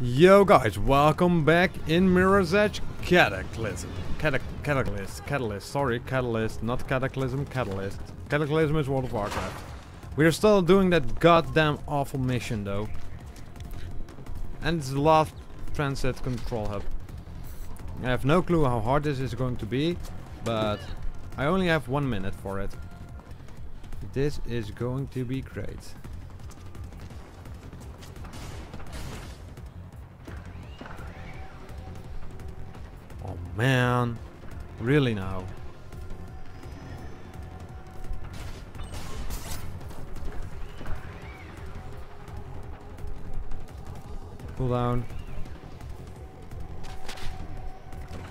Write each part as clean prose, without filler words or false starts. Yo guys, welcome back in Mirror's Edge Cataclysm. Catalyst. Cataclysm is World of Warcraft. We are still doing that goddamn awful mission though. And it's the last transit control hub. I have no clue how hard this is going to be, but I only have 1 minute for it. This is going to be great. Man, really now. Pull down.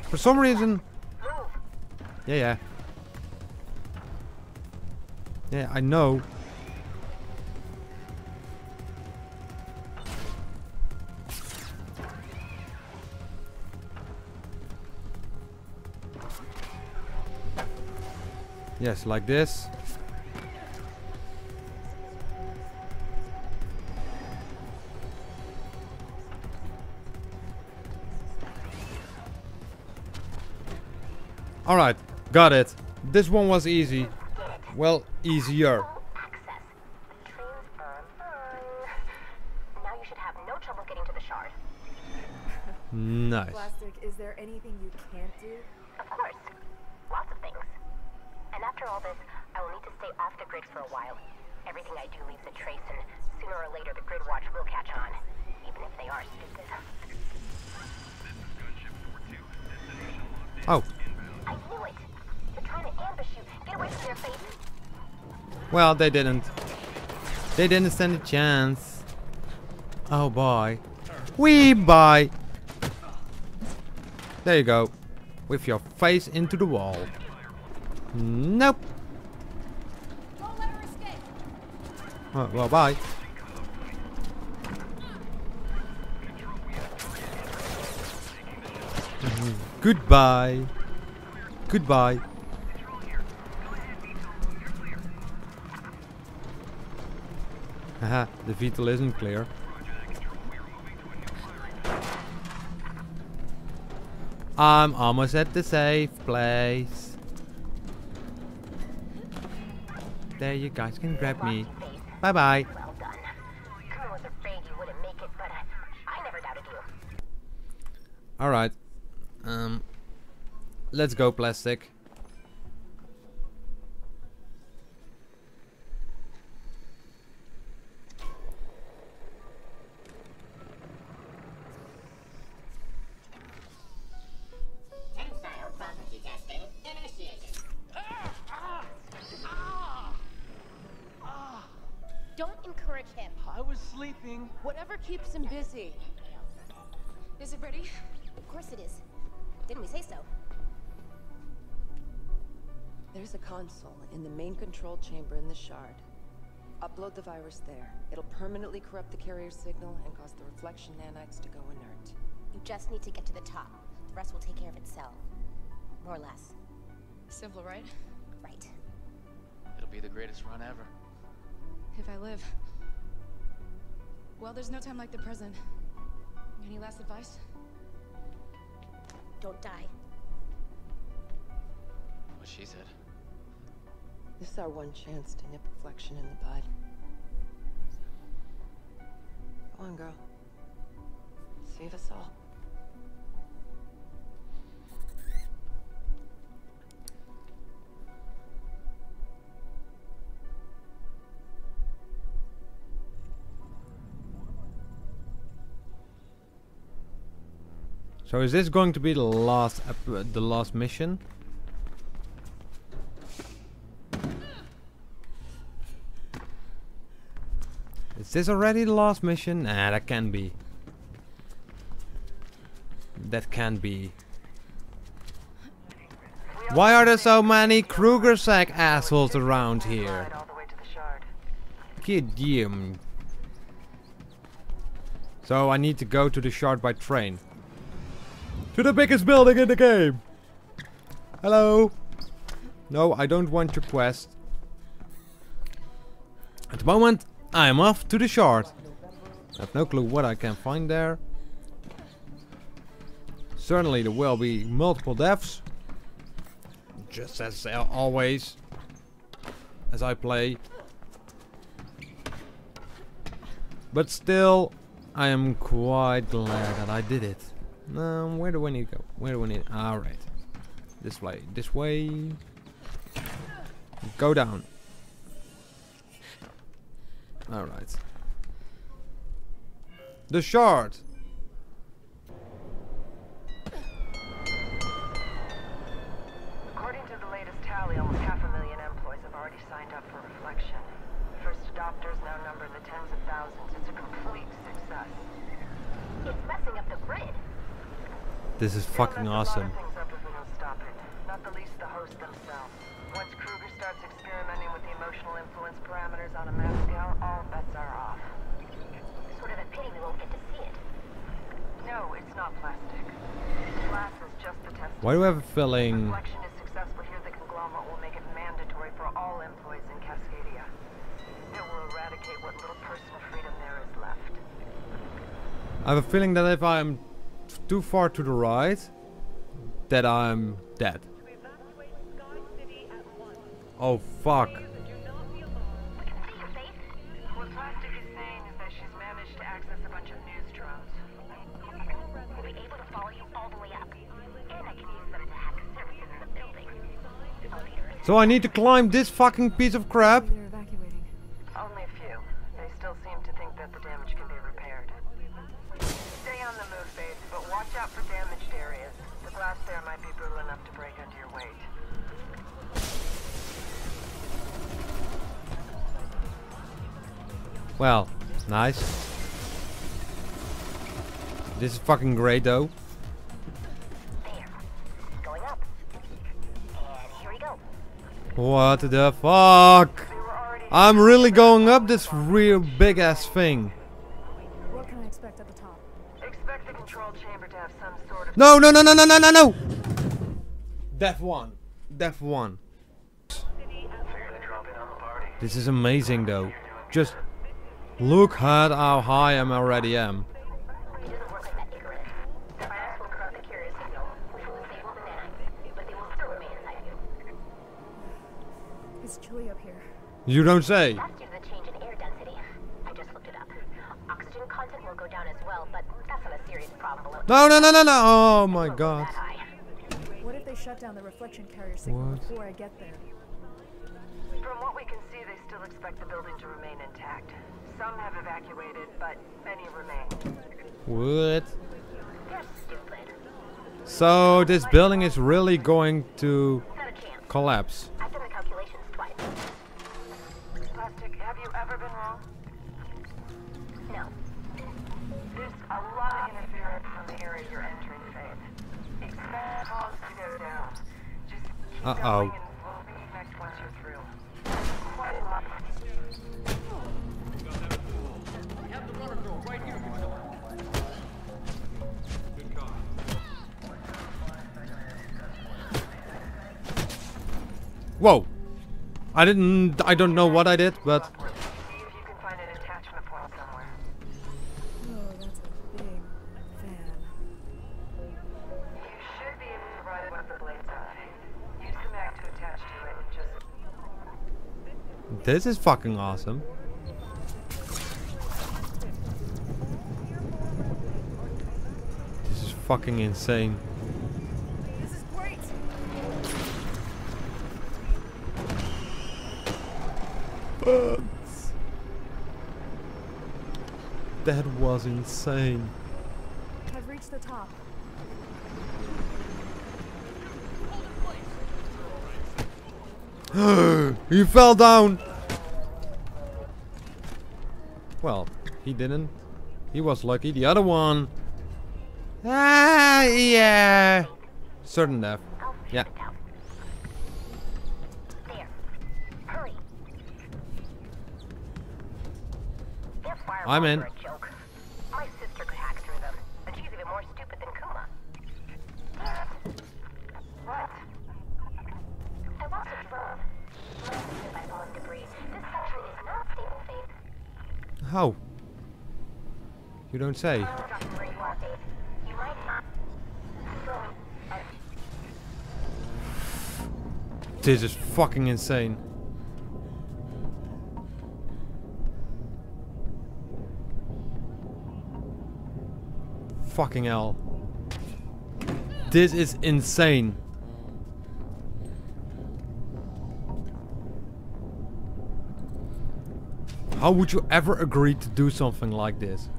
For some reason... Yeah, I know. Yes, like this. Alright, got it. This one was easy. Well, easier. Now you should have no trouble getting to the shard. Nice. Plastic, is there anything you can't do? Of course. Lots of things. And after all this, I will need to stay off the grid for a while. Everything I do leaves a trace, and sooner or later the Grid Watch will catch on, even if they are stupid. Oh. I knew it. They're trying to ambush you. Get away from their face. Well, they didn't. They didn't stand a chance. Oh boy. Wee bye. There you go. With your face into the wall. Nope. Don't let her escape. Oh, well, bye. Goodbye. Goodbye. Haha, the vehicle isn't clear. I'm almost at the safe place. There, you guys can grab me. Bye bye. Well done. I was afraid you wouldn't make it, but I never doubted you. Alright. Let's go, Plastic. Whatever keeps him busy. Is it ready? Of course it is. Didn't we say so? There's a console in the main control chamber in the shard. Upload the virus there. It'll permanently corrupt the carrier signal and cause the reflection nanites to go inert. You just need to get to the top. The rest will take care of itself. More or less. Simple, right? Right. It'll be the greatest run ever. If I live. Well, there's no time like the present. Any last advice? Don't die. What she said. This is our one chance to nip reflection in the bud. Go on, girl. Save us all. So is this going to be the last mission? Is this already the last mission? Nah, that can be. That can be. Why are there so many Kruger sack assholes around here? Kid damn. So I need to go to the shard by train. To the biggest building in the game! Hello? No, I don't want your quest. At the moment, I'm off to the shard. I have no clue what I can find there. Certainly there will be multiple deaths. Just as always, as I play. But still, I am quite glad that I did it. Where do I need to go? Where do I need? Alright. This way. This way. Go down. Alright. The shard! According to the latest tally, almost 500,000 employees have already signed up for reflection. First adopters now number in the tens of thousands. It's a complete success. It's messing up the grid. This is fucking awesome. Not the least the host themselves. Once Kruger starts experimenting with the emotional influence parameters on a mass scale, all bets are off. It's sort of a pity we won't get to see it. No, it's not plastic. Glass is just the test. Why do we have a feeling? If reflection is successful here, the conglomerate will make it mandatory for all employees in Cascadia. It will eradicate what little personal freedom there is left. I have a feeling that if I'm too far to the right, that I'm dead. Oh fuck. What Plastic is saying is that she's managed to access a bunch of news drones. We'll be able to follow you all the way up. And I can use them to hack services in the building. So I need to climb this fucking piece of crap. Only a few. They still seem to think that the damage can be repaired. Stay on the move, babe, but watch out for damaged areas. The glass there might be brutal enough to break under your weight. Well, nice. This is fucking great though. There. Going up. And here we go. What the fuck? I'm really going up this real big ass thing. What can I expect at the top? Expect the control chamber to have some sort of... No! Death 1. This is amazing though. Just... look at how high I already am. It's chilly up here. You don't say. That's due to the change in air density. I just looked it up. Oxygen content will go down as well, but that's not a serious problem. No. Oh my god. What if they shut down the reflection carrier signal before I get there? From what we can see, they still expect the building to remain intact. Some have evacuated, but many remain. What? So this building is really going to collapse. I've done the calculations twice. Plastic, have you ever been wrong? No. There's a lot of interference from the area you're entering, Faith. Expect calls to go down. Just keep going and we'll reconnect once you're through. Quite a lot. Whoa! I don't know what I did, but... This is fucking awesome. This is fucking insane. That was insane. I've reached the top. He fell down. Well, he didn't. He was lucky. The other one. Ah, yeah. Certain death. Yeah. I'm in. My sister could hack through them, and she's even more stupid than Kuma. What? I lost a drone. By falling debris. This section is not stable, Faith. How? You don't say. This is fucking insane. Fucking hell. This is insane. How would you ever agree to do something like this?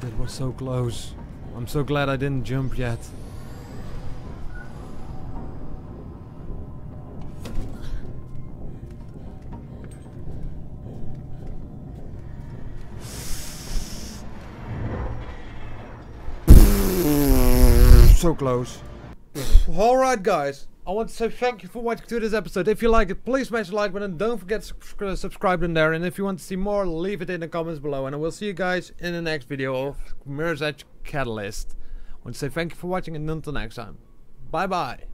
That was so close. I'm so glad I didn't jump yet. So close. Alright guys, I want to say thank you for watching to this episode. If you like it, please smash the like button, don't forget to subscribe in there, and if you want to see more, leave it in the comments below, and I will see you guys in the next video of Mirror's Edge Catalyst. I want to say thank you for watching and until next time. Bye bye.